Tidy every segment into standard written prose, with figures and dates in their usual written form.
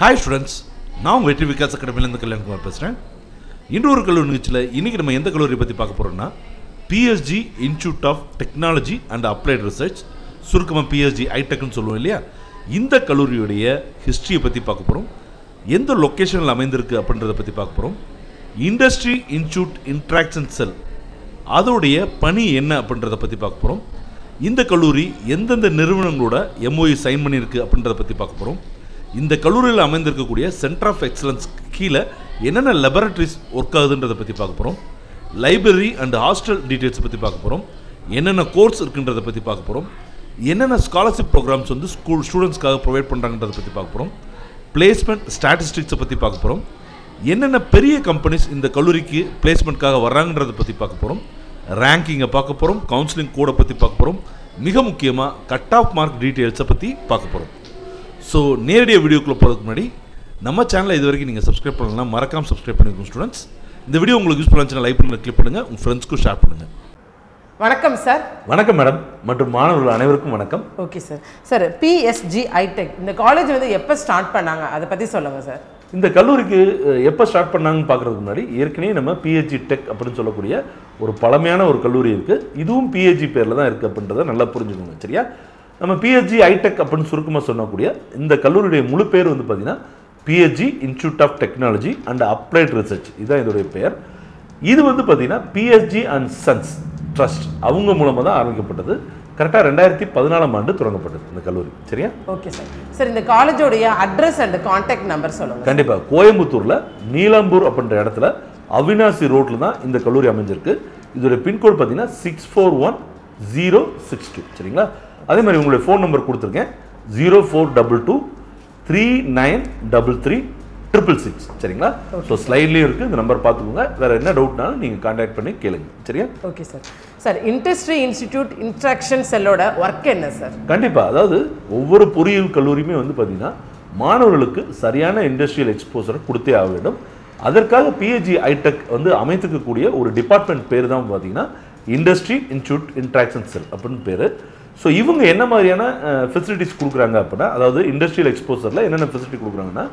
Hi students, now we will talk about the President. In this video, PSG Institute of Technology and Applied Research, PSG i-Tech. In this video, we will history of the location of Industry Institute Interaction Cell. That's what we will இந்த கல்லூரி எந்தெந்த நிறுவனங்களோட MOU sign பண்ணியிருக்கு அப்படின்றத பத்தி பார்க்க போறோம். இந்த கல்லூரியில அமைந்திருக்க கூடிய சென்டர் ஆஃப் எக்ஸலன்ஸ் கீழ என்னென்ன லேபரட்டரிஸ் வொர்க் ஆகுதுன்றத பத்தி பார்க்க போறோம். லைப்ரரி அண்ட் ஹாஸ்டல் டீடைல்ஸ் பத்தி பார்க்க போறோம். என்னென்ன கோர்ஸ் இருக்குன்றத பத்தி பார்க்க போறோம். என்னென்ன ஸ்காலர்ஷிப் புரோகிராம்ஸ் வந்து ஸ்கூல் ஸ்டூடண்ட்ஸ்க்காக ப்ரொவைட் பண்றாங்கன்றத பத்தி பார்க்க போறோம். பிளேஸ்மென்ட் ஸ்டாட்டிஸ்டிக்ஸ் பத்தி பார்க்க போறோம். என்னென்ன பெரிய கம்பெனிஸ் இந்த கல்லூரிக்கு பிளேஸ்மென்ட்காக வர்றாங்கன்றத பத்தி பார்க்க போறோம். Ranking பார்க்க போறோம், கவுன்சிலிங் கோட பத்தி பார்க்க போறோம், மிக முக்கியமா கட் ஆஃப் மார்க் டீடைல்ஸ் பத்தி பார்க்க போறோம். சோ நேரடியா வீடியோக்குள்ள போறதுக்கு முன்னாடி நம்ம சேனலை இதுவரைக்கும் நீங்க Subscribe பண்ணலனா மறக்காம Subscribe பண்ணிக்கோங்க ஸ்டூடண்ட்ஸ். இந்த வீடியோ உங்களுக்கு யூஸ்ஃபுல்லா இருந்துச்சுனா லைக் பண்ணுங்க, கிளிக் பண்ணுங்க, உங்க ஃப்ரெண்ட்ஸ்க்கு ஷேர் பண்ணுங்க. வணக்கம் சார். வணக்கம் மேடம் மற்றும் மாணவர்கள் அனைவருக்கும் வணக்கம். Okay sir. Sir PSG i-Tech இந்த காலேஜ் வந்து எப்ப ஸ்டார்ட் பண்ணாங்க அத பத்தி சொல்லுங்க சார். இந்த கல்லூரிக்கு எப்போ ஸ்டார்ட் பண்ணாங்கன்னு பார்க்குறதுக்கு முன்னாடி ஏற்கனவே நம்ம PSG Tech அப்படின்னு சொல்லக்கூடிய ஒரு பழமையான ஒரு கல்லூரி இருக்குது. இதுவும் PSG பேரில் தான் இருக்குது அப்படின்றத நல்லா புரிஞ்சுக்கோங்க சரியா. நம்ம PSG i-Tech அப்படின்னு சுருக்கமாக சொல்லக்கூடிய இந்த கல்லூரியுடைய முழு பேர் வந்து பார்த்திங்கன்னா PSG Institute of Technology and Applied Research, இதுதான் இதோடைய பெயர். இது வந்து பார்த்திங்கன்னா PSG and Sons Trust அவங்க மூலமாக தான் ஆரம்பிக்கப்பட்டது. கரெக்டாக 2014 ஆண்டு தொடங்கப்பட்டது இந்த கல்லூரி சரியா. Okay sir. சார் இந்த காலேஜோடைய அட்ரஸ் அண்ட் கான்டாக்ட் நம்பர் சொல்லுங்கள். கண்டிப்பாக கோயம்புத்தூரில் நீலாம்பூர் அப்படின்ற இடத்துல அவினாசி ரோட்டில் தான் இந்த கல்லூரி அமைஞ்சிருக்கு. இதோடைய பின்கோடு பார்த்தீங்கன்னா 641062 சரிங்களா. அதே மாதிரி உங்களுடைய ஃபோன் நம்பர் கொடுத்துருக்கேன் 0422 3933 666 சரிங்களா. ஸோ ஸ்லைட்லேயும் இருக்குது இந்த நம்பர் பார்த்துக்கோங்க. வேறு என்ன டவுட்னாலும் நீங்கள் காண்டாக்ட் பண்ணி கேளுங்க சரியா. Okay sir. Sir industry institute interaction செல்லோட ஒர்க் என்ன சார்? கண்டிப்பாக அதாவது ஒவ்வொரு பொறியியல் கல்லூரியுமே வந்து பார்த்திங்கன்னா மாணவர்களுக்கு சரியான இண்டஸ்ட்ரியல் எக்ஸ்போசரை கொடுத்தே ஆக வேண்டும். அதற்காக PSG i-Tech வந்து அமைத்துக்கக்கூடிய ஒரு டிபார்ட்மெண்ட் பேர் தான் பார்த்திங்கன்னா இண்டஸ்ட்ரி இன்ஸ்டிடியூட் இன்ட்ராக்ஷன் செல் அப்படின்னு பேர். ஸோ இவங்க என்ன மாதிரியான ஃபெசிலிட்டிஸ் கொடுக்குறாங்க அப்படின்னா அதாவது இண்டஸ்ட்ரியல் எக்ஸ்போசரில் என்னென்ன ஃபெசிலிட்டி கொடுக்குறாங்கன்னா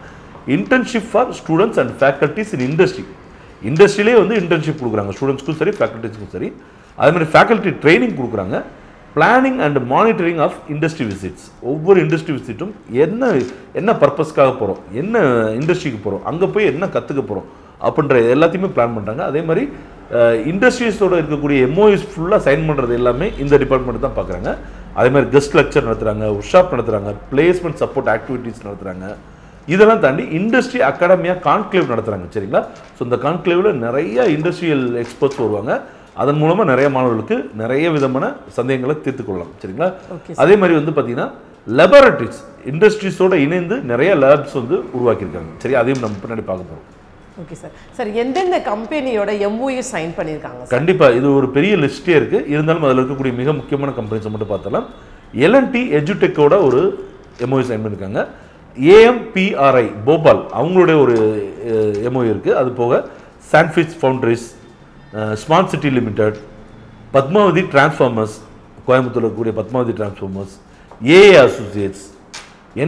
internship for students and faculties in industry. இண்டஸ்ட்ரியிலே வந்து இன்டர்ன்ஷிப் கொடுக்குறாங்க ஸ்டூடெண்ட்ஸ்க்கும் சரி ஃபேக்கல்ட்டிஸ்க்கும் சரி. அதே மாதிரி ஃபேக்கல்ட்டி ட்ரைனிங் கொடுக்குறாங்க. Planning and monitoring of industry visits, ஒவ்வொரு இண்டஸ்ட்ரி விசிட்டும் என்ன என்ன பர்பஸ்க்காக போகிறோம், என்ன இண்டஸ்ட்ரிக்கு போகிறோம், அங்கே போய் என்ன கற்றுக்க போகிறோம் அப்படின்ற எல்லாத்தையுமே பிளான் பண்ணுறாங்க. அதே மாதிரி இண்டஸ்ட்ரீஸோடு இருக்கக்கூடிய எம்ஓஎஸ் ஃபுல்லாக சைன் பண்ணுறது எல்லாமே இந்த டிபார்ட்மெண்ட் தான் பார்க்குறாங்க. அதே மாதிரி கெஸ்ட் லெக்சர் நடத்துகிறாங்க, ஒர்க் ஷாப் நடத்துகிறாங்க, பிளேஸ்மெண்ட் சப்போர்ட் ஆக்டிவிட்டீஸ் நடத்துகிறாங்க. இதெல்லாம் தாண்டி இண்டஸ்ட்ரி அகாடமியாக கான்க்ளேவ் நடத்துகிறாங்க சரிங்களா. ஸோ இந்த கான்க்ளேவில் நிறைய இண்டஸ்ட்ரியல் எக்ஸ்பர்ட்ஸ் வருவாங்க. அதன் மூலமாக நிறைய மாணவர்களுக்கு நிறைய விதமான சந்தேகங்களை தீர்த்துக்கொள்ளலாம் சரிங்களா. அதே மாதிரி வந்து பார்த்திங்கன்னா லெபரட்டரிஸ் இண்டஸ்ட்ரீஸோடு இணைந்து நிறைய லேப்ஸ் வந்து உருவாக்கியிருக்காங்க சரி. அதையும் நம்ம பின்னாடி பார்க்க போகிறோம். Okay sir. சார் எந்தெந்த கம்பெனியோட MOU சைன் பண்ணியிருக்காங்க? கண்டிப்பாக இது ஒரு பெரிய லிஸ்ட்டே இருக்குது. இருந்தாலும் அதில் இருக்கக்கூடிய மிக முக்கியமான கம்பெனிஸை மட்டும் பார்த்தாலும் L&T EduTech-ஓட ஒரு MOU சைன் பண்ணியிருக்காங்க. AMPRI போபால் அவங்களுடைய ஒரு MOU இருக்குது. அது போக சாண்ட்ஃபிஷ் foundries, smart city limited, Padmavathi transformers, கோயம்புத்தூரில் இருக்கக்கூடிய Padmavathi transformers, AA associates,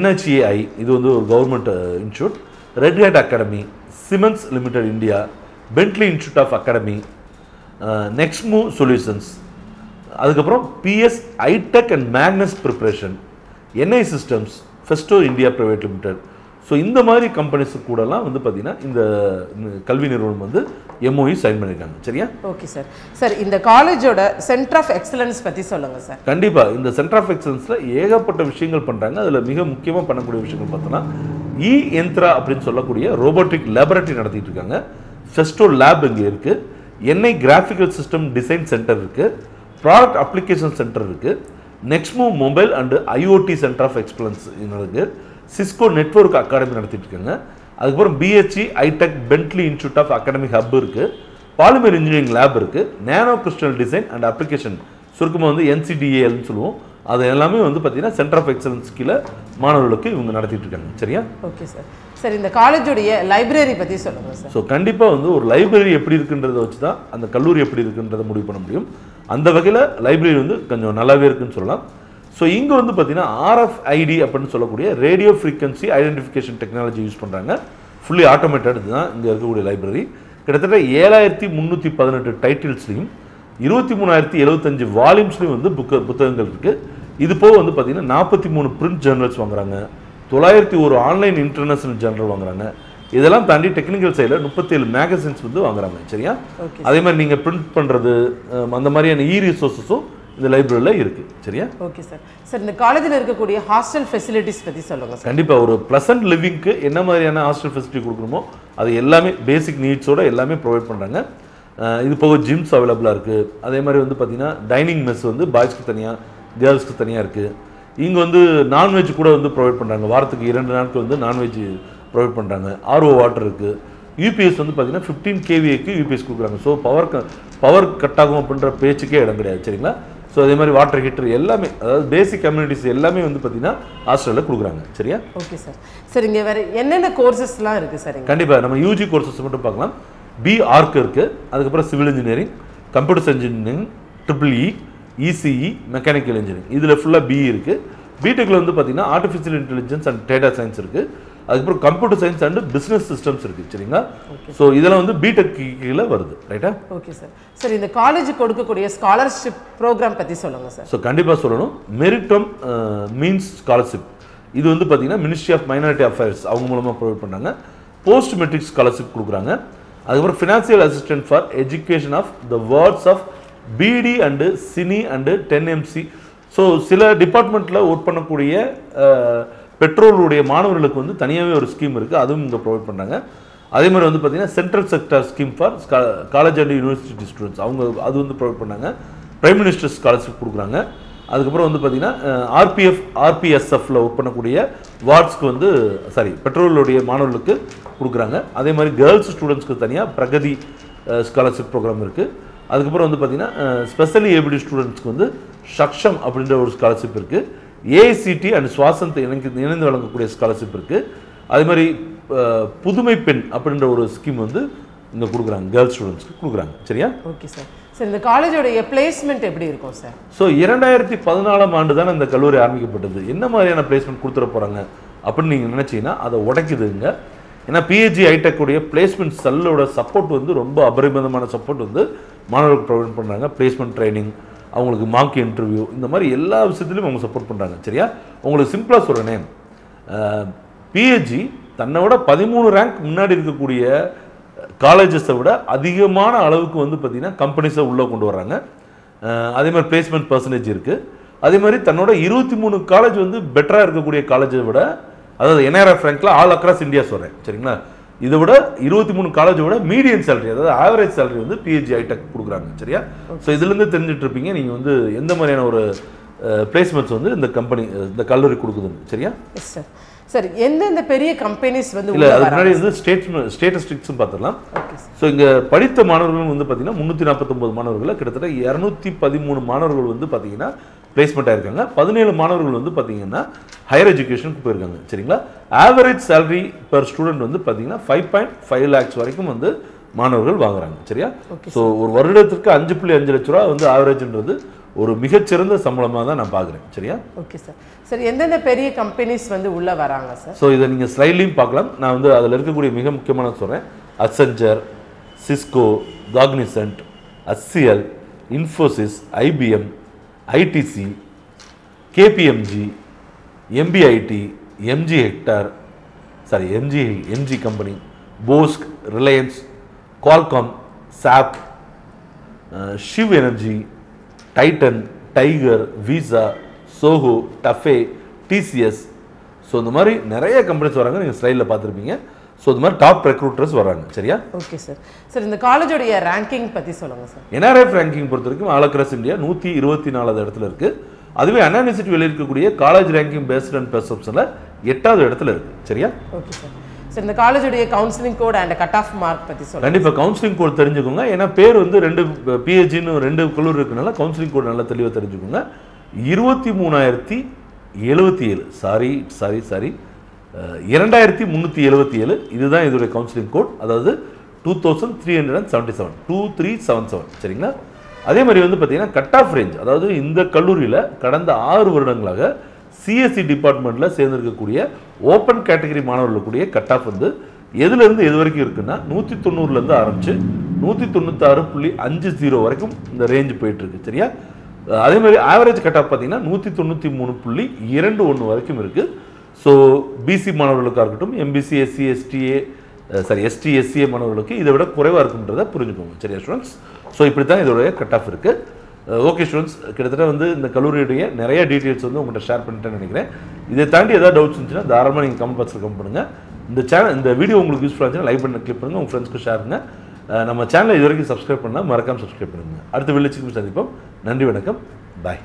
NHAI இது வந்து ஒரு government institute, red academy, Siemens limited India, Bentley institute of academy, நெக்ஸ்மூவ் solutions, அதுக்கப்புறம் PS i-Tech and Magnus preparation, NI systems, Festo India private limited. So இந்த மாதிரி companies கூடலாம் வந்து பார்த்திங்கன்னா இந்த கல்வி நிறுவனம் வந்து MOU சைன் பண்ணியிருக்காங்க சரியா. Okay sir. சார் இந்த காலேஜோட சென்டர் ஆஃப் எக்ஸலன்ஸ் பற்றி சொல்லுங்கள் சார். கண்டிப்பாக இந்த சென்டர் ஆஃப் எக்ஸலன்ஸில் ஏகப்பட்ட விஷயங்கள் பண்ணுறாங்க. அதில் மிக முக்கியமாக பண்ணக்கூடிய விஷயங்கள் பார்த்தோன்னா இயந்திரா அப்படின்னு சொல்லக்கூடிய ரோபோட்டிக் லேபரட்டரி நடத்திட்டு இருக்காங்க. ஃபெஸ்டோ லேப் இங்கே இருக்குது. NI graphical system design centre இருக்குது. ப்ராடக்ட் அப்ளிகேஷன் சென்டர் இருக்குது. Nextmove Mobile and IoT Center of Excellence நடக்குது. Cisco Network Academy நடத்திட்டு இருக்காங்க. அதுக்கப்புறம் BHE i-Tech Bentley Institute of Academy Hub இருக்குது. Polymer Engineering Lab இருக்குது. Nano Crystal Design and Application சுருக்கமாக வந்து NCDA ன்னு சொல்லுவோம். அது எல்லாமே வந்து பார்த்தீங்கன்னா சென்டர் ஆஃப் எக்ஸலன்ஸ் கீழே மாணவர்களுக்கு இவங்க நடத்திட்டு இருக்காங்க சரியா. Okay sir. சார் இந்த காலேஜோடைய லைப்ரரி பற்றி சொல்லுங்கள் சார். ஸோ கண்டிப்பாக வந்து ஒரு லைப்ரரி எப்படி இருக்குன்றத வச்சு தான் அந்த கல்லூரி எப்படி இருக்குன்றதை முடிவு பண்ண முடியும். அந்த வகையில் லைப்ரரி வந்து கொஞ்சம் நல்லாவே இருக்குன்னு சொல்லலாம். So, here RFID is radio frequency identification technology used. Fully automated library. There are 7,318 titles, 23,075 volumes. This is 43 print journals, 901 online international journal. This is technical side, 37 magazines. சரியா அதே மாதிரி நீங்க print பண்றது அந்த மாதிரியான e-resources இந்த லைப்ரரியில இருக்கு சரியா ஓகே சார் சார் இந்த காலேஜ்ல இருக்கக்கூடிய ஹாஸ்டல் ஃபெசிலிட்டிஸ் பத்தி சொல்லுங்க சார் கண்டிப்பா ஒரு ப்ளசன்ட் லிவிங்க்கு என்ன மாதிரியான ஹாஸ்டல் ஃபெசிலிட்டி கொடுக்கணுமோ அது எல்லாமே பேசிக் நீட்ஸ் ஓட எல்லாமே ப்ரொவைட் பண்றாங்க இது போக ஜிம்ஸ் அவேலபிளா இருக்கு அதே மாதிரி வந்து பாத்தீனா டைனிங் மெஸ் வந்து பாய்ஸ்க்கு தனியா கேர்ள்ஸ்க்கு தனியா இருக்கு இங்க வந்து நான் வெஜ் கூட வந்து ப்ரொவைட் பண்றாங்க வாரத்துக்கு 2 நாட்கள் வந்து நான் வெஜ் ப்ரொவைட் பண்றாங்க ஆர்ஓ வாட்டர் இருக்கு UPS வந்து பாத்தீனா 15 kVA க்கு UPS கொடுக்கறாங்க சோ பவர் கட் ஆகும் அப்படிங்கற பேச்சுக்கே இடம் கிடையாது சரிங்களா So, அதே மாதிரி வாட்டர் ஹீட்டர் எல்லாமே அதாவது பேசிக் கம்யூனிட்டிஸ் எல்லாமே வந்து பாத்தீனா ஹாஸ்டல்ல கொடுக்குறாங்க சரியா ஓகே சார் சார் இங்க வேற என்னென்ன கோர்सेसலாம் இருக்கு சார் கண்டிப்பா நம்ம यूजी கோர்सेस மட்டும் பார்க்கலாம் பி ஆர்க் இருக்கு அதுக்கு அப்புறம் civil engineering computer engineering triple E ECE mechanical engineering இதுல ஃபுல்லா பி இருக்கு பிடெக்ல வந்து பாத்தீனா artificial intelligence and data science இருக்கு அதுக்கு அப்புறம் computer science and business systems இருக்கு சரிங்களா சோ இதெல்லாம் வந்து பி.டெக் கீழ வருது ரைட்டா ஓகே சார் சார் இந்த காலேஜ் கொடுக்கக்கூடிய ஸ்காலர்ஷிப் புரோகிராம் பத்தி சொல்லுங்க சார் சோ கண்டிப்பா சொல்லணும் மெரிட்டம் மீன்ஸ் ஸ்காலர்ஷிப் இது வந்து பாத்தீங்கன்னா मिनिस्ट्री ஆஃப் மைனாரிட்டி அஃபேர்ஸ் அவங்க மூலமா ப்ரொவைட் பண்றாங்க போஸ்ட் மெட்ரிக் ஸ்காலர்ஷிப் கொடுக்குறாங்க அதுக்கு அப்புறம் financial assistant for education of the wards of BD and சினி and 10MC சோ சில டிபார்ட்மென்ட்ல வர்க் பண்ணக்கூடிய பெட்ரோல் உடைய மாணவர்களுக்கு வந்து தனியாவே ஒரு ஸ்கீம் இருக்கு அதுவும் இங்க ப்ரொவைட் பண்றாங்க அதே மாதிரி வந்து பாத்தீங்கன்னா central sector scheme for college and university students அவங்க அது வந்து ப்ரொவைட் பண்றாங்க பிரைம் मिनिस्टर ஸ்காலர்ஷிப் கொடுக்குறாங்க அதுக்கு அப்புறம் வந்து பாத்தீங்கன்னா RPF RPSF ல வர்க் பண்ணக்கூடிய வார்ட்ஸ்க்கு வந்து சாரி பெட்ரோல் உடைய மாணவர்களுக்கு கொடுக்குறாங்க அதே மாதிரி गर्ल्स ஸ்டூடண்ட்ஸ்க்கு தனியா பிரகதி ஸ்காலர்ஷிப் புரோகிராம் இருக்கு அதுக்கு அப்புறம் வந்து பாத்தீங்கன்னா ஸ்பெஷலி ஏபிள்ட் ஸ்டூடண்ட்ஸ்க்கு வந்து சக்ஷம் அப்படிங்கற ஒரு ஸ்காலர்ஷிப் இருக்கு ACT and சுவாசந்த் இணைந்து வழங்கக்கூடிய ஸ்காலர்ஷிப் இருக்கு அதே மாதிரி புதுமை பெண் அப்படிங்கற ஒரு ஸ்கீம் வந்து இங்க கொடுக்குறாங்க गर्ल्स ஸ்டூடண்ட்ஸ்க்கு கொடுக்குறாங்க சரியா ஓகே சார் சார் இந்த காலேஜோட பிளேஸ்மென்ட் எப்படி இருக்கும் சார் சோ 2014 ஆம் ஆண்டு தான் இந்த கல்லூரி ஆரம்பிக்கப்பட்டது என்ன மாதிரியான பிளேஸ்மென்ட் கொடுத்துற போறாங்க அப்படி நீங்க நினைச்சீனா அதை உடைக்குதுங்க ஏனா PSG i-Tech உடைய பிளேஸ்மென்ட் செல்லோட சப்போர்ட் வந்து ரொம்ப அபரிமிதமான சப்போர்ட் வந்து மாணவர்களுக்கு ப்ரொவைட் பண்றாங்க பிளேஸ்மென்ட் ட்ரெய்னிங் அவங்களுக்கு மார்க் இன்டர்வியூ இந்த மாதிரி எல்லா விஷயத்திலும் அவங்க சப்போர்ட் பண்றாங்க சரியா உங்களுக்கு சிம்பிளா சொல்றேனே PSG தன்னோட 13 ரேங்க் முன்னாடி இருக்கக்கூடிய காலேजेसை விட அதிகமான அளவுக்கு வந்து பாத்தீனா கம்பெனிஸை உள்ள கொண்டு வராங்க அதே மாதிரி பிளேஸ்மென்ட் परसेंटेज இருக்கு அதே மாதிரி தன்னோட 23 காலேஜ் வந்து பெட்டரா இருக்கக்கூடிய காலேஜை விட அதாவது NRF ரேங்க்ல ஆல் அக்ராஸ் இந்தியா சொல்றேன் சரிங்களா இத விட 23 காலேஜ் விட மீடியன் salary அதாவது ஆவரேஜ் salary வந்து PSG i-Tech குடுக்குறாங்க சரியா சோ இதில இருந்து தெரிஞ்சிட்டு இருப்பீங்க நீங்க வந்து எந்த மாதிரியான ஒரு பிளேஸ்மென்ட்ஸ் வந்து இந்த கம்பெனி இந்த கல்லூரி கொடுக்குது சரியா எஸ் சார் சார் என்னென்ன பெரிய கம்பெனிஸ் வந்து உள்ள வராங்க இல்ல அது ஸ்டேட்டிஸ்டிக்ஸ் பார்த்தலாம் ஓகே சோ இங்க படித்த மாணவர்கள் வந்து பாத்தீங்கன்னா 349 மாணவர்கள கிட்டத்தட்ட 213 மாணவர்கள் வந்து பாத்தீங்கன்னா பிளேஸ்மென்ட் ஆயிருக்காங்க 17 மாணவர்கள் வந்து பாத்தீங்கன்னா ஹையர் எஜுகேஷனுக்கு போயிருக்காங்க சரிங்களா ஆவரேஜ் salary per student வந்து பாத்தீங்கன்னா 5.5 lakhs வரைக்கும் வந்து மாணவர்கள் வாங்குறாங்க சரியா சோ ஒரு வருடத்துக்கு 5.5 லட்சம் ரூபாய் வந்து ஆவரேஜ்ன்றது ஒரு மிகச்சிறந்த சம்பளமா தான் நான் பாக்குறேன் சரியா ஓகே சார் சார் என்னென்ன பெரிய கம்பெனிஸ் வந்து உள்ள வராங்க சார் சோ இத நீங்க ஸ்லைட்லயும் பார்க்கலாம் நான் வந்து அதுல இருக்கக்கூடிய மிக முக்கியமான சொல்றேன் Accenture Cisco Cognizant HCL Infosys IBM ITC, KPMG, MBIT, MG Hector, sorry, MG Company, Bosch, Reliance, Qualcomm, SAP, Shiv Energy, Titan, Tiger, Visa, Soho, Tafe, TCS. So, the mari நிறைய companies வராங்க நீங்க ஸ்லைட்ல பாத்துருப்பீங்க So, the top recruiters are here. Okay, sir. Sir, in the college, what is the ranking? NRF ranking is all across India, 124. That's why analysis is college ranking based on perception. Okay, sir. Sir, in the college, what is the counseling code and cut-off mark? The counseling code is sorry. 2377 இதுதான் இதோட கவுன்சிலிங் கோட் அதாவது 2377 சரிங்களா அதே மாதிரி வந்து பாத்தீங்கன்னா கட் ஆஃப் ரேஞ்ச் அதாவது இந்த கல்லூரியில கடந்த 6 வருடங்களாக சிஎஸ்சி டிபார்ட்மென்ட்ல சேர்ந்திருக்க கூடிய ஓபன் கேட்டகரி மாணவர்களுக்கு கூடிய கட் ஆஃப் வந்து எதில இருந்து எது வரைக்கும் இருக்குன்னா 190 ல இருந்து ஆரம்பிச்சு 196.50 வரைக்கும் இந்த ரேஞ்ச் போயிட்டு இருக்கு சரியா அதே மாதிரி ஆவரேஜ் கட் ஆஃப் பாத்தீங்கன்னா 193.21 வரைக்கும் இருக்கு சோ BC மாணவர்களுக்கு ஆகட்டும் MBC SC STA sorry ST SCA மாணவர்களுக்கு இதை விட குறைவா இருக்கும்ன்றதை புரிஞ்சுக்கோங்க சரியா ஸ்டூடண்ட்ஸ் சோ இப்படி தான் இதோட கட் ஆஃப் இருக்கு Okay students, கிட்டத்தட்ட வந்து இந்த கல்லூரியுடைய நிறைய டீடைல்ஸ் வந்து உங்கள்ட்ட ஷேர் பண்ணிட்டேன்னு நினைக்கிறேன். இதை தாண்டி ஏதாவது டவுட்ஸ் இருந்துச்சுனா தாராளமா நீங்க கமெண்ட் பாக்ஸ்ல கமெண்ட் பண்ணுங்க. இந்த சேனல் இந்த வீடியோ உங்களுக்கு யூஸ்ஃபுல்லா இருந்துச்சுனா லைக் பட்டனை கிளிக் பண்ணுங்க, உங்க ஃப்ரெண்ட்ஸ்க்கு ஷேர் பண்ணுங்க. நம்ம சேனலை இதுவரைக்கும் சப்ஸ்கிரைப் பண்ணா மறக்காம சப்ஸ்கிரைப் பண்ணுங்க. அடுத்த வீடியோல சந்திப்போம். நன்றி வணக்கம். பை.